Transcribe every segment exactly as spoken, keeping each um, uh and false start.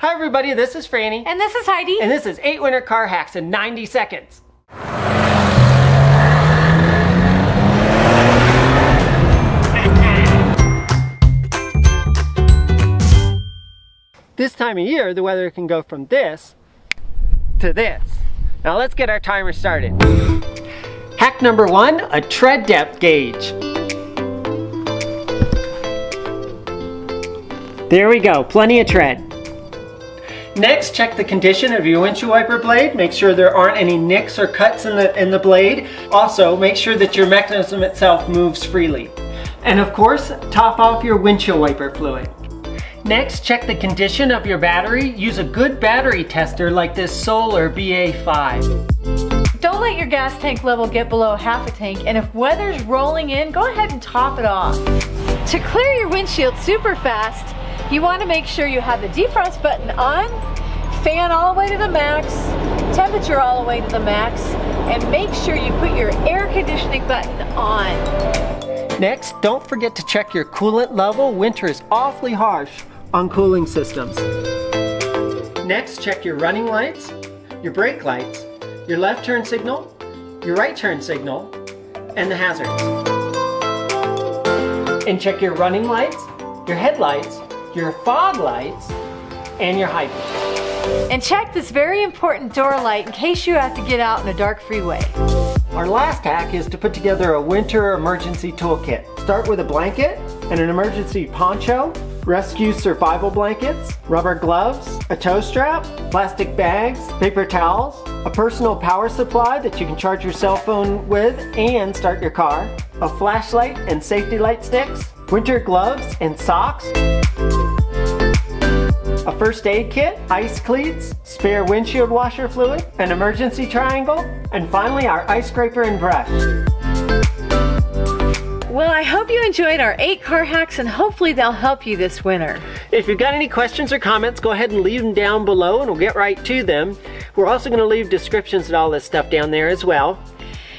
Hi everybody, this is Franny. And this is Heidi. And this is eight winter car hacks in ninety seconds. This time of year, the weather can go from this to this. Now let's get our timer started. Hack number one, a tread depth gauge. There we go, plenty of tread. Next, check the condition of your windshield wiper blade. Make sure there aren't any nicks or cuts in the, in the blade. Also, make sure that your mechanism itself moves freely. And of course, top off your windshield wiper fluid. Next, check the condition of your battery. Use a good battery tester like this Solar B A five. Don't let your gas tank level get below half a tank, and if weather's rolling in, go ahead and top it off. To clear your windshield super fast, you want to make sure you have the defrost button on, fan all the way to the max, temperature all the way to the max, and make sure you put your air conditioning button on. Next, don't forget to check your coolant level. Winter is awfully harsh on cooling systems. Next, check your running lights, your brake lights, your left turn signal, your right turn signal, and the hazards. And check your running lights, your headlights, your fog lights, and your hydrants. And check this very important door light in case you have to get out in a dark freeway. Our last hack is to put together a winter emergency toolkit. Start with a blanket and an emergency poncho, rescue survival blankets, rubber gloves, a toe strap, plastic bags, paper towels, a personal power supply that you can charge your cell phone with and start your car, a flashlight and safety light sticks, winter gloves and socks, a first aid kit, ice cleats, spare windshield washer fluid, an emergency triangle, and finally our ice scraper and brush. Well, I hope you enjoyed our eight car hacks and hopefully they'll help you this winter. If you've got any questions or comments, go ahead and leave them down below and we'll get right to them. We're also going to leave descriptions and all this stuff down there as well.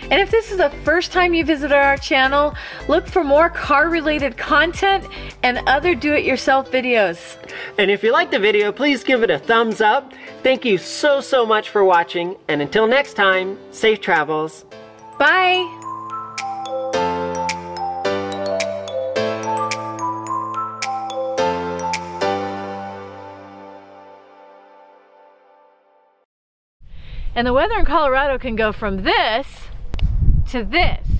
And if this is the first time you visit our channel, look for more car-related content and other do-it-yourself videos. And if you liked the video, please give it a thumbs up. Thank you so, so much for watching. And until next time, safe travels. Bye. And the weather in Colorado can go from this to this.